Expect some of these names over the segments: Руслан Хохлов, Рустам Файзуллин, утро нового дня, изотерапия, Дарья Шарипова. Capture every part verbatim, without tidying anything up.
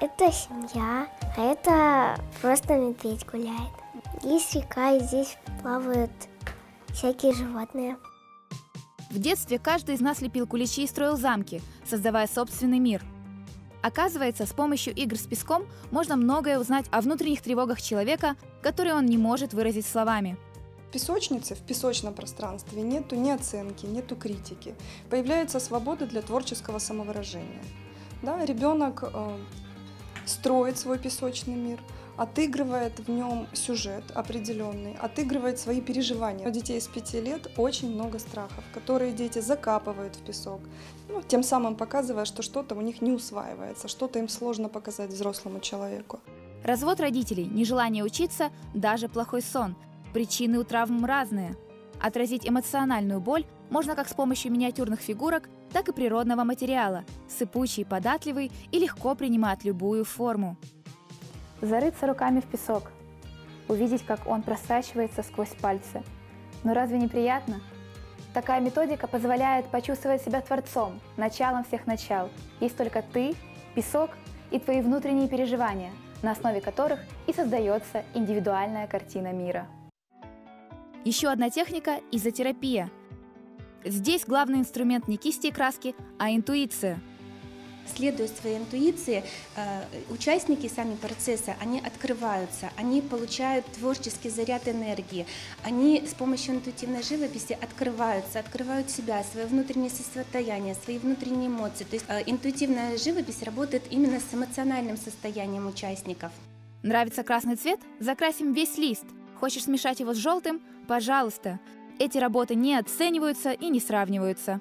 это семья, а это просто медведь гуляет. Есть река, и здесь плавают всякие животные. В детстве каждый из нас лепил куличи и строил замки, создавая собственный мир. Оказывается, с помощью игр с песком можно многое узнать о внутренних тревогах человека, которые он не может выразить словами. В песочнице, в песочном пространстве нету ни оценки, нету критики. Появляется свобода для творческого самовыражения. Да, ребенок э, строит свой песочный мир, отыгрывает в нем сюжет определенный, отыгрывает свои переживания. У детей с пяти лет очень много страхов, которые дети закапывают в песок, ну, тем самым показывая, что что-то у них не усваивается, что-то им сложно показать взрослому человеку. Развод родителей, нежелание учиться, даже плохой сон. Причины у травм разные. Отразить эмоциональную боль можно как с помощью миниатюрных фигурок, так и природного материала, сыпучий, податливый и легко принимает любую форму. Зарыться руками в песок, увидеть, как он просачивается сквозь пальцы. Но разве не приятно? Такая методика позволяет почувствовать себя творцом, началом всех начал. Есть только ты, песок и твои внутренние переживания, на основе которых и создается индивидуальная картина мира. Еще одна техника – изотерапия. Здесь главный инструмент не кисти и краски, а интуиция. Следуя своей интуиции, участники сами процесса, они открываются, они получают творческий заряд энергии, они с помощью интуитивной живописи открываются, открывают себя, свое внутреннее состояние, свои внутренние эмоции. То есть интуитивная живопись работает именно с эмоциональным состоянием участников. Нравится красный цвет? Закрасим весь лист. Хочешь смешать его с желтым? Пожалуйста. Эти работы не оцениваются и не сравниваются.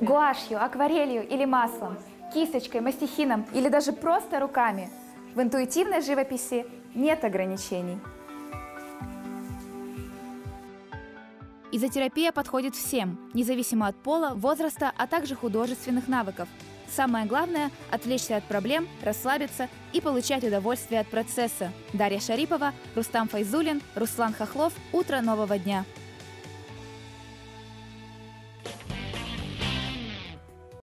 Гуашью, акварелью или маслом, кисточкой, мастихином или даже просто руками. В интуитивной живописи нет ограничений. Изотерапия подходит всем, независимо от пола, возраста, а также художественных навыков. Самое главное – отвлечься от проблем, расслабиться и получать удовольствие от процесса. Дарья Шарипова, Рустам Файзуллин, Руслан Хохлов. Утро нового дня.